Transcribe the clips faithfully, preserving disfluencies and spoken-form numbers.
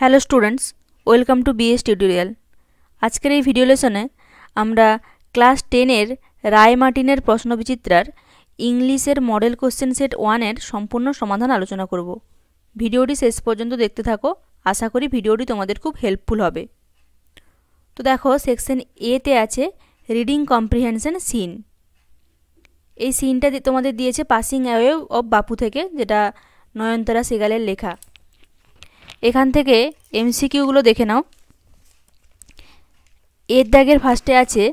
Hello students welcome to BS tutorial. আজকের এই video লেসনে আমরা ক্লাস টেন এর রায় মার্টিনের প্রশ্নবিচিত্রার ইংলিশের মডেল কোশ্চেন সেট ওয়ান এর সম্পূর্ণ সমাধান আলোচনা করব। ভিডিওটি শেষ পর্যন্ত দেখতে থাকো, আশা করি ভিডিওটি তোমাদের খুব হেল্পফুল হবে। তো দেখো, সেকশন এ তে আছে রিডিং কম্প্রিহেনশন সিন। এই সিনটা তোমাদের দিয়েছে পাসিং অ্যাওয়ে অফ বাপু থেকে, যেটা নয়নতারা সিগালের লেখা। এখান থেকে এমসিকিউগুলো দেখে নাও। এর দাগের ফার্স্টে আছে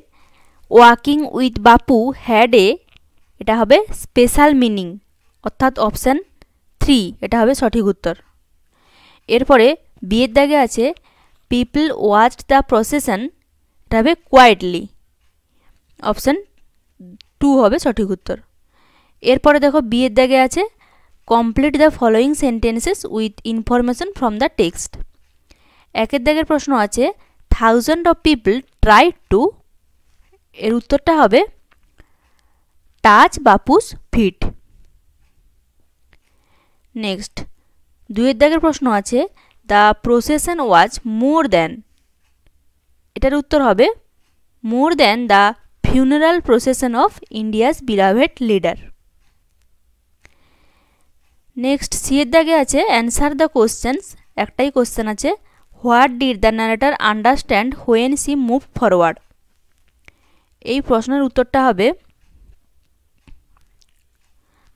walking with Bapu had a, এটা হবে স্পেশাল মিনিং, অর্থাৎ অপশান থ্রি, এটা হবে সঠিক উত্তর। এরপরে বিয়ের দাগে আছে পিপল ওয়াচড দ্য প্রসেশন, এটা হবে কোয়াইটলি, অপশান টু হবে সঠিক উত্তর। এরপরে দেখো বিয়ের দাগে আছে complete the following sentences with information from the text. একের দাগের প্রশ্ন আছে thousand of people try to, এর উত্তরটা হবে টাচ বাপুস ফিট। নেক্সট দুয়ের দাগের প্রশ্ন আছে the procession was more than, এটার উত্তর হবে more than the funeral procession of India's beloved leader. Next C এর দাগে আছে answer the questions, একটাই কোশ্চেন আছে what did the narrator understand when she moved forward, এই প্রশ্নের উত্তরটা হবে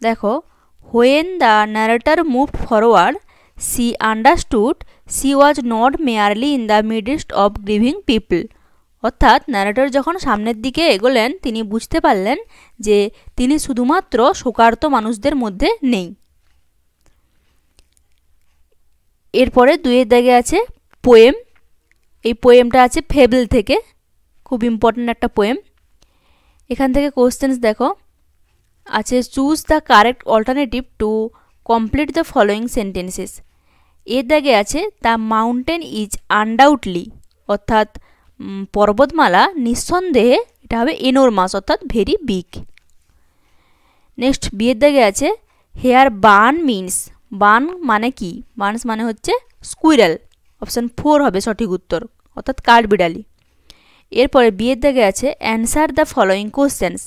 দেখো when the narrator moved forward she understood she was not merely in the midst of grieving people, অর্থাৎ ন্যারেটর যখন সামনের দিকে এগোলেন তিনি বুঝতে পারলেন যে তিনি শুধুমাত্র শোকার্ত মানুষদের মধ্যে নেই। এরপরে দুয়ের দাগে আছে পোয়েম, এই পোয়েমটা আছে ফেবল থেকে, খুব ইম্পর্ট্যান্ট একটা পোয়েম। এখান থেকে কোশ্চেন্স দেখো আছে choose the correct alternative to complete the following sentences. এর দাগে আছে দ্য মাউন্টেন ইজ আনডাউটলি, অর্থাৎ পর্বতমালা নিঃসন্দেহে এটা হবে এনোরমাস, অর্থাৎ ভেরি বিগ। নেক্সট বিয়ের দাগে আছে হেয়ার বান মিনস, বান মানে কি, বানস মানে হচ্ছে স্কুইরাল, অপশান ফোর হবে সঠিক উত্তর, অর্থাৎ কাঠবিড়ালি। এরপরে বিয়ের দাগে আছে অ্যান্সার দ্য ফলোয়িং কোশ্চেন্স।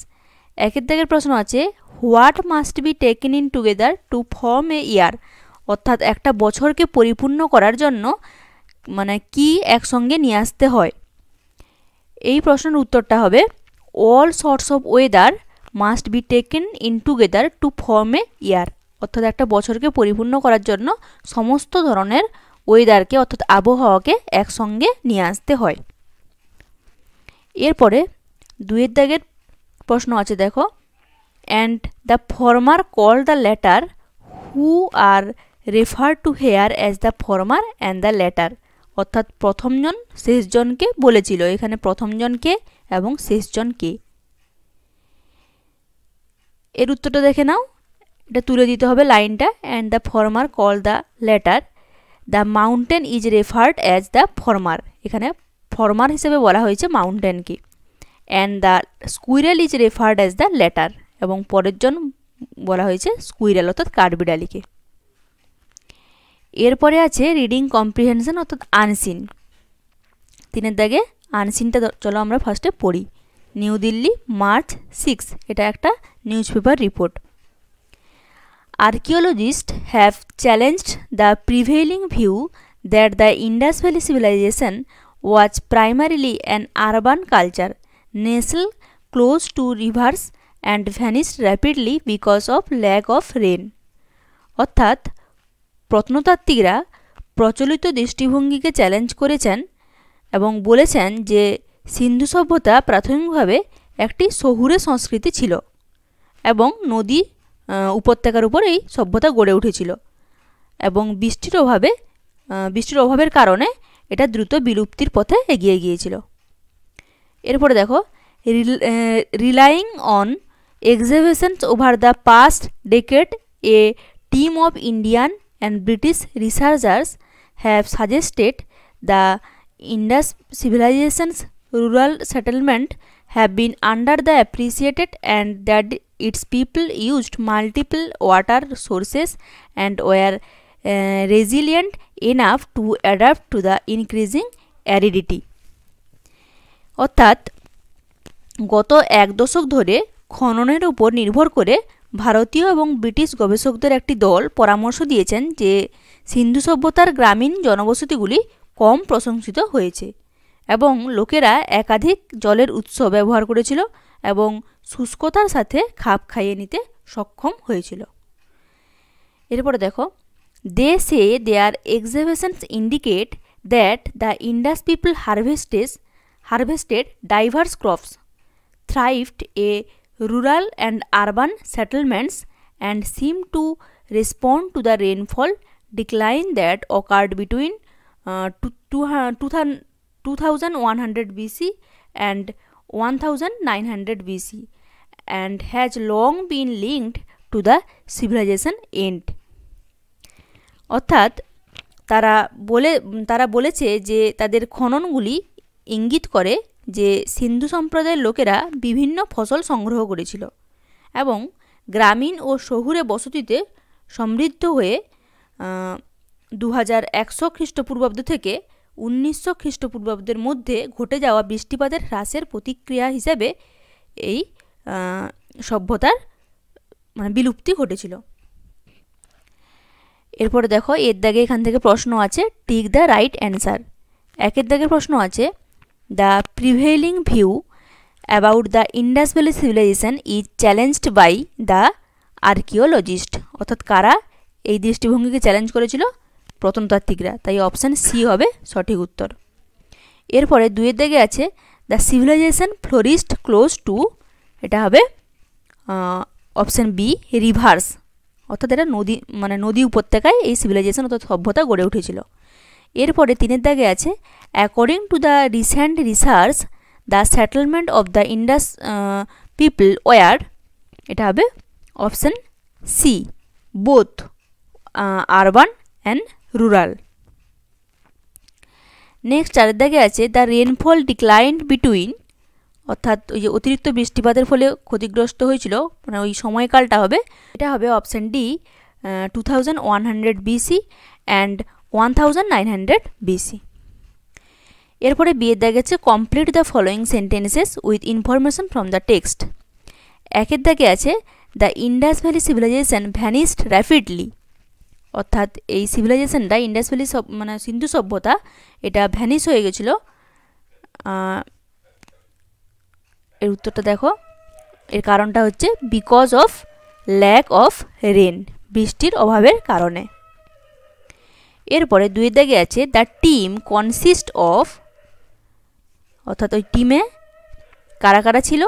একের দাগের প্রশ্ন আছে what must be taken in together to form a year, অর্থাৎ একটা বছরকে পরিপূর্ণ করার জন্য মানে কি একসঙ্গে নিয়ে আসতে হয়, এই প্রশ্নের উত্তরটা হবে all sorts of weather must be taken in together to form a year, অর্থাৎ একটা বছরকে পরিপূর্ণ করার জন্য সমস্ত ধরনের ওয়েদারকে অর্থাৎ আবহাওয়াকে একসঙ্গে নিয়ে আসতে হয়। এরপরে দুয়ের দাগের প্রশ্ন আছে দেখো and the former call the latter who are refer to here as the former and the latter, অর্থাৎ প্রথমজন শেষজনকে বলেছিল, এখানে প্রথমজনকে এবং শেষজনকে, এর উত্তরটা দেখে নাও। এটা তুলে দিতে হবে লাইনটা and the former call the latter the mountain is referred as the former, এখানে ফর্মার হিসেবে বলা হয়েছে মাউন্টেনকে, and the squirrel is referred as the latter, এবং পরের জন বলা হয়েছে স্কুইরাল অর্থাৎ কাঠবিড়ালিকে। এরপরে আছে রিডিং কম্প্রিহেনশন অর্থাৎ আনসিন। তিনের দাগে আনসিনটা চলো আমরা ফার্স্টে পড়ি। নিউ দিল্লি মার্চ সিক্স, এটা একটা newspaper report. Archaeologist have challenged the prevailing view that the Indus valley civilisation was primarily an urban culture nestled close to rivers and vanished rapidly because of lack of rain, অর্থাৎ প্রত্নতাত্ত্বিকরা প্রচলিত দৃষ্টিভঙ্গিকে challenge করেছেন এবং বলেছেন যে সিন্ধু সভ্যতা প্রাথমিকভাবে একটি শহুরে সংস্কৃতি ছিল এবং নদী উপত্যকার উপর এই সভ্যতা গড়ে উঠেছিল, এবং বৃষ্টির অভাবে বৃষ্টির অভাবের কারণে এটা দ্রুত বিলুপ্তির পথে এগিয়ে গিয়েছিল। এরপরে দেখো relying on excavations over the past decade a team of Indian and British researchers have suggested the Indus civilization's rural settlement have been under the appreciated and that its people used multiple water sources and were uh, resilient enough to adapt to the increasing aridity. অর্থাৎ গত এক দশক ধরে খননের উপর নির্ভর করে ভারতীয় এবং ব্রিটিশ গবেষকদের একটি দল পরামর্শ দিয়েছেন যে সিন্ধু সভ্যতার গ্রামীণ জনবসতিগুলি কম প্রশংসিত হয়েছে এবং লোকেরা একাধিক জলের উৎস ব্যবহার করেছিল এবং শুষ্কতার সাথে খাপ খাইয়ে নিতে সক্ষম হয়েছিল। এরপরে দেখো, they say their excavations indicate that the Indus people harvests harvested diverse crops, thrived a rural and urban settlements, and seemed to respond to the rainfall decline that occurred between uh, two thousand one hundred B C and nineteen hundred B C and has long been linked to the civilization end. অর্থাৎ তারা বলে তারা বলেছে যে তাদের খননগুলি ইঙ্গিত করে যে সিন্ধু সম্প্রদায়ের লোকেরা বিভিন্ন ফসল সংগ্রহ করেছিল এবং গ্রামীণ ও শহুরে বসতিতে সমৃদ্ধ হয়ে দু হাজার একশো খ্রিস্টপূর্বাব্দ থেকে উনিশশো খ্রিস্টপূর্বাব্দের মধ্যে ঘটে যাওয়া বৃষ্টিপাতের হ্রাসের প্রতিক্রিয়া হিসাবে এই সভ্যতার মানে বিলুপ্তি ঘটেছিল। এরপরে দেখো, এর দাগে এখান থেকে প্রশ্ন আছে টিক দ্য রাইট অ্যান্সার। একের দাগের প্রশ্ন আছে the prevailing view about the Indus valley civilisation is challenged by the archaeologist. অর্থাৎ কারা এই দৃষ্টিভঙ্গিকে চ্যালেঞ্জ করেছিল? প্রত্নতাত্ত্বিকরা। তাই অপশান সি হবে সঠিক উত্তর। এরপরে দুয়ের দাগে আছে the civilisation flourished close to, এটা হবে অপশান বি রিভার্স। অর্থাৎ এটা নদী মানে নদী উপত্যকায় এই সিভিলাইজেশন অর্থাৎ সভ্যতা গড়ে উঠেছিল। এরপরে তিনের দাগে আছে according to the recent research the settlement of the Indus people were, এটা হবে option C both urban and rural. Next চারের দাগে আছে দ্য রেনফল ডিক্লাইন্ড বিটুইন, অর্থাৎ ওই যে অতিরিক্ত বৃষ্টিপাতের ফলে ক্ষতিগ্রস্ত হয়েছিল মানে ওই সময়কালটা হবে, এটা হবে option D two thousand one hundred BC and nineteen hundred B C. এরপরে বিয়ের দাগে আছে complete the following sentences with information from the text. একের দাগে আছে the Indus valley civilisation vanished rapidly, অর্থাৎ এই সিভিলাইজেশনটা ইন্ডাস ভ্যালি মানে সিন্ধু সভ্যতা এটা ভ্যানিশ হয়ে গেছিল। এর উত্তরটা দেখো, এর কারণটা হচ্ছে because of lack of rain, বৃষ্টির অভাবের কারণে। এরপরে দুই দাগে আছে দ্য টিম কনসিস্ট অফ, অর্থাৎ ওই টিমে কারা কারা ছিল?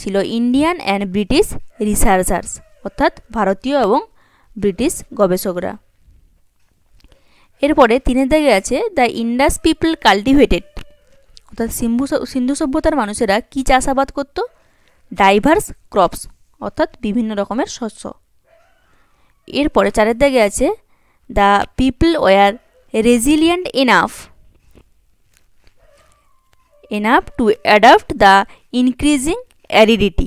ছিল ইন্ডিয়ান অ্যান্ড ব্রিটিশ রিসার্চার্স, অর্থাৎ ভারতীয় এবং ব্রিটিশ গবেষকরা। এরপরে তিনের দাগে আছে দ্য ইন্ডাস পিপল কাল্টিভেটেড, অর্থাৎ সিন্ধু সিন্ধু সভ্যতার মানুষেরা কী চাষাবাদ করত? ডাইভার্স ক্রপস, অর্থাৎ বিভিন্ন রকমের শস্য। এরপরে চারের দাগে আছে the people were resilient enough enough to adapt the increasing aridity.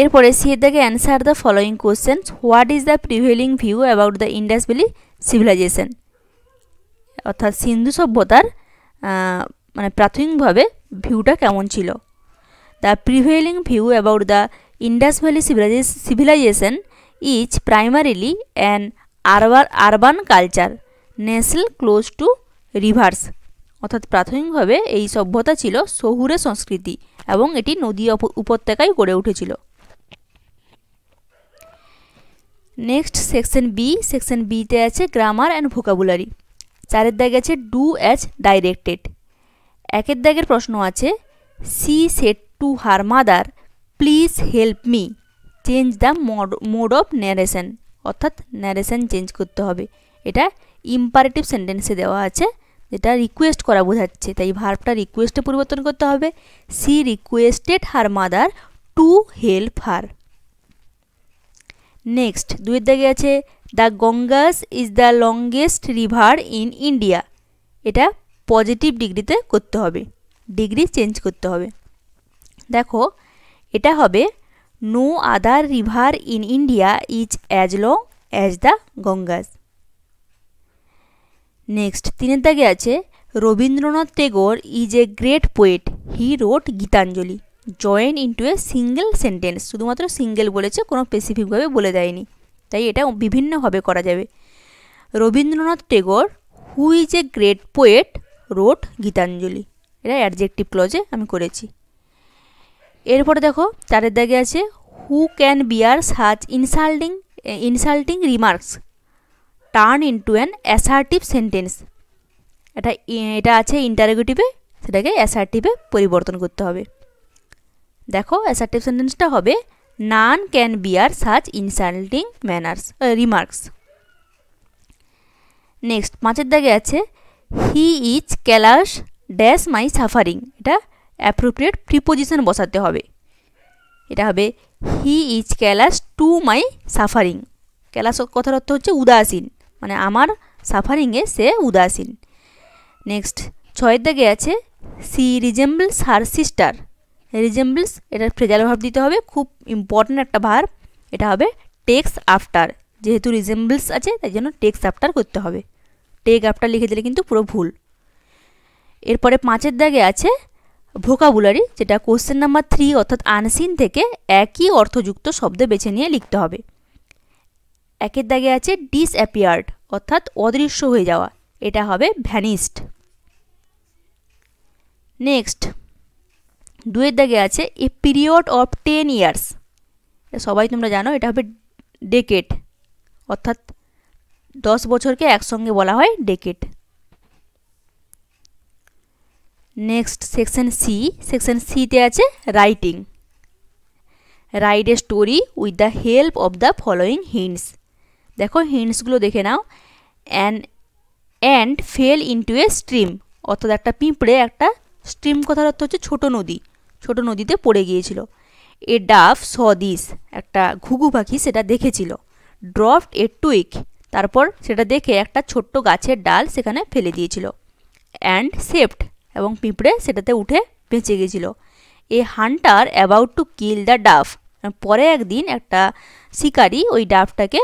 এরপরে সির দাগে answer the following questions what is the prevailing view about the Indus valley civilisation, অর্থাৎ সিন্ধু সভ্যতার মানে প্রাথমিকভাবে ভিউটা কেমন ছিল? The prevailing view about the Indus valley civilisation is primarily an urban culture nestled close to rivers, অর্থাৎ প্রাথমিকভাবে এই সভ্যতা ছিল শহুরে সংস্কৃতি এবং এটি নদী উপত্যকায় গড়ে উঠেছিল। নেক্সট সেকশন বি, সেকশন বিতে আছে গ্রামার অ্যান্ড ভোকাবুলারি। চারের দাগে আছে ডু অ্যাজ ডাইরেক্টেড। একের দাগের প্রশ্ন আছে she said to her mother please help me change the mode mode of narration, অর্থাৎ ন্যারেশন চেঞ্জ করতে হবে। এটা ইম্পারেটিভ সেন্টেন্সে দেওয়া আছে যেটা রিকোয়েস্ট করা বোঝাচ্ছে, তাই ভার্বটা রিকোয়েস্টে পরিবর্তন করতে হবে। She requested her mother to help her. Next দুয়ের দাগে আছে the Ganges is the longest river in India, এটা পজিটিভ ডিগ্রিতে করতে হবে, ডিগ্রি চেঞ্জ করতে হবে। দেখো এটা হবে no other river in India is as long as the Ganges. Next, tiner dage ache Rabindranath Tagore is a great poet. He wrote Gitanjali. Join into a single sentence. শুধুমাত্র single বলেছে কোনো specific ভাবে বলে দেয়নি। তাই এটা বিভিন্ন ভাবে করা যাবে। Rabindranath Tagore, who is a great poet, wrote Gitanjali. এটা adjective clause এ আমি করেছি। এরপরে দেখো চারের দাগে আছে who can bear such insulting uh, insulting remarks turn into an assertive sentence. এটা এটা আছে interrogative এ সেটাকে assertive এ পরিবর্তন করতে হবে। দেখো assertive sentence টা হবে none can bear such insulting manners uh, remarks. Next পাঁচের দাগে আছে he is callous dash my suffering. এটা appropriate preposition বসাতে হবে। এটা হবে he is callous to my suffering. callous কথার অর্থ হচ্ছে উদাসীন, মানে আমার suffering এ সে উদাসীন। নেক্সট ছয়ের দাগে আছে she resembles her sister. resembles এটা ফ্রেজাল ভার্ব দিতে হবে, খুব ইম্পর্টেন্ট একটা ভার্ব। এটা হবে takes after, যেহেতু resembles আছে তাই জন্য takes after করতে হবে। take after লিখে দিলে কিন্তু পুরো ভুল। এরপরে পাঁচের দাগে আছে ভোকাবুলারি, যেটা কোশ্চেন নাম্বার থ্রি অর্থাৎ আনসিন থেকে একই অর্থযুক্ত শব্দ বেছে নিয়ে লিখতে হবে। একের দাগে আছে ডিসঅ্যাপিয়ার্ড অর্থাৎ অদৃশ্য হয়ে যাওয়া, এটা হবে ভ্যানিশড। নেক্সট দুয়ের দাগে আছে a period of ten years, এটা সবাই তোমরা জানো, এটা হবে ডেকেট অর্থাৎ দশ বছরকে একসঙ্গে বলা হয় decade. Next section C, section সিতে আছে writing, write a story with the help of the following hints. দেখো হিন্টসগুলো দেখে নাও। An ant fell into a stream অর্থাৎ একটা পিঁপড়ে একটা স্ট্রিম কথার অর্থ হচ্ছে ছোটো নদী, ছোটো নদীতে পড়ে গিয়েছিল। এ ডাফ স দিস একটা ঘুঘু পাখি সেটা দেখেছিল। ড্রপড এ টুইক তারপর সেটা দেখে একটা ছোট্ট গাছের ডাল সেখানে ফেলে দিয়েছিল। অ্যান্ড সেভড এবং পিঁপড়ে সেটাতে উঠে বেঁচে গেছিল। A hunter about to kill the dove পরে একদিন একটা শিকারি ওই ডাফটাকে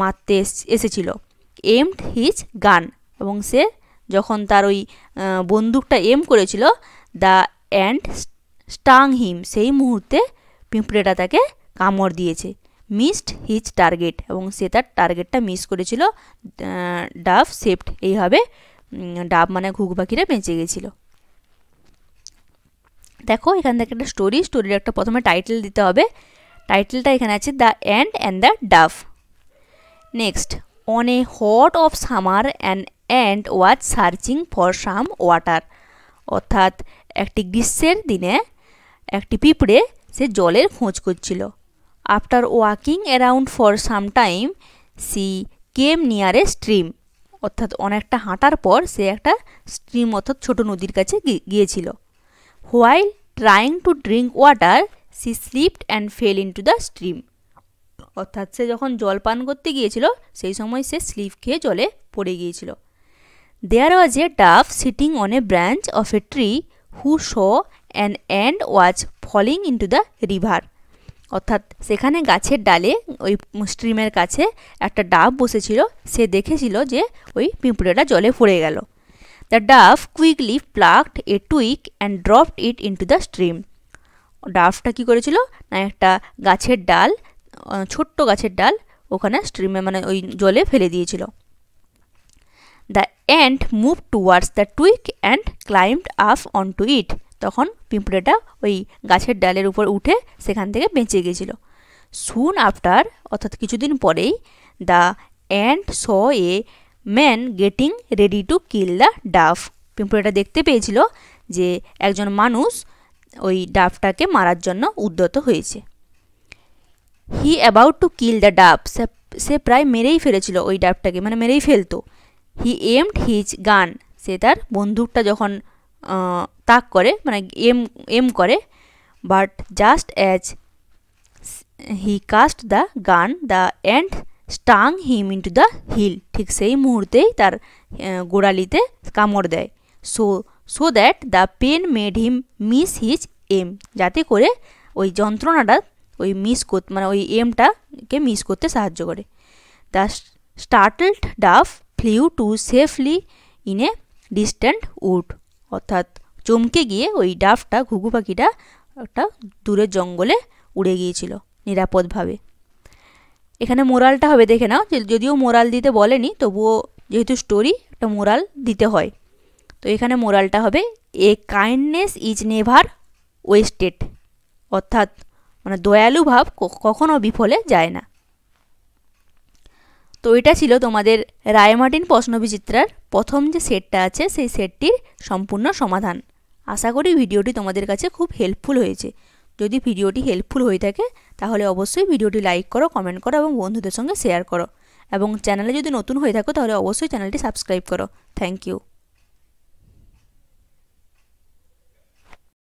মারতে এসেছিল। এমড হিজ গান এবং সে যখন তার ওই বন্দুকটা এম করেছিল দ্য অ্যান্ড স্টাং হিম সেই মুহূর্তে পিঁপড়েটা তাকে কামড় দিয়েছে। মিসড হিজ টার্গেট এবং সে তার টার্গেটটা মিস করেছিল। ডাফ সেভড এইভাবে ডাব মানে ঘুঘু পাখিরা বেঁচে গেছিল। দেখো এখান থেকে একটা স্টোরি, স্টোরির একটা প্রথমে টাইটেল দিতে হবে। টাইটেলটা এখানে আছে the ant and the dove. Next on a hot of summer an ant was searching for some water অর্থাৎ একটি গ্রীষ্মের দিনে একটি পিঁপড়ে সে জলের খোঁজ করছিল। After walking around for some time she came near a stream অর্থাৎ অনেকটা হাঁটার পর সে একটা স্ট্রিম অর্থাৎ ছোটো নদীর কাছে গিয়েছিল। While trying to drink water she slipped and fell in to the stream অর্থাৎ সে যখন জল পান করতে গিয়েছিল সেই সময় সে স্লিপ খেয়ে জলে পড়ে গিয়েছিল। There was a dove sitting on a branch of a tree who saw an ant was falling in to the river অর্থাৎ সেখানে গাছের ডালে ওই স্ট্রিমের কাছে একটা ডাব বসেছিল, সে দেখেছিল যে ওই পিঁপড়েটা জলে পড়ে গেল। The dove quickly plucked a twig and dropped it into the stream ডাফটা কী করেছিল না একটা গাছের ডাল, ছোট্ট গাছের ডাল ওখানে স্ট্রিমে মানে ওই জলে ফেলে দিয়েছিল। The ant move towards the twig and climbed up on to it তখন পিঁপড়েটা ওই গাছের ডালের উপর উঠে সেখান থেকে বেঁচে গেছিল। সুন আফটার অর্থাৎ কিছুদিন পরেই the ant saw a man getting ready to kill the dove পিঁপড়েটা দেখতে পেয়েছিল যে একজন মানুষ ওই ডাফটাকে মারার জন্য উদ্যত হয়েছে। He about to kill the dove সে প্রায় মেরেই ফেলেছিল ওই ডাফটাকে, মানে মেরেই ফেলতো। হি এমড হিজ গান সে তার বন্দুকটা যখন তাক করে মানে এম এম করে। But just as he cast the gun the ant stung him in to the heel ঠিক সেই মুহূর্তেই তার গোড়ালিতে কামড় দেয়। So so that the pain made him miss his aim যাতে করে ওই যন্ত্রণাটা ওই মিস করতে মানে ওই এমটাকে মিস করতে সাহায্য করে। The startled dove flew too safely in a distant wood. অর্থাৎ চমকে গিয়ে ওই ডাফটা ঘুঘু পাখিটা একটা দূরের জঙ্গলে উড়ে গিয়েছিল নিরাপদভাবে। এখানে মোরালটা হবে দেখে নাও, যদিও মোরাল দিতে বলেনি তবুও যেহেতু স্টোরি একটা মোরাল দিতে হয়, তো এখানে মোরালটা হবে a kindness is never wasted. অর্থাৎ মানে দয়ালু ভাব কখনো বিফলে যায় না। তো এটা ছিল তোমাদের রয় মার্টিন প্রশ্নবিচিত্রার প্রথম যে সেটটা আছে সেই সেটটির সম্পূর্ণ সমাধান। আশা করি ভিডিওটি তোমাদের কাছে খুব হেল্পফুল হয়েছে। যদি ভিডিওটি হেল্পফুল হয়ে থাকে তাহলে অবশ্যই ভিডিওটি লাইক করো, কমেন্ট করো এবং বন্ধুদের সঙ্গে শেয়ার করো, এবং চ্যানেলে যদি নতুন হয়ে থাকো তাহলে অবশ্যই চ্যানেলটি সাবস্ক্রাইব করো। Thank you.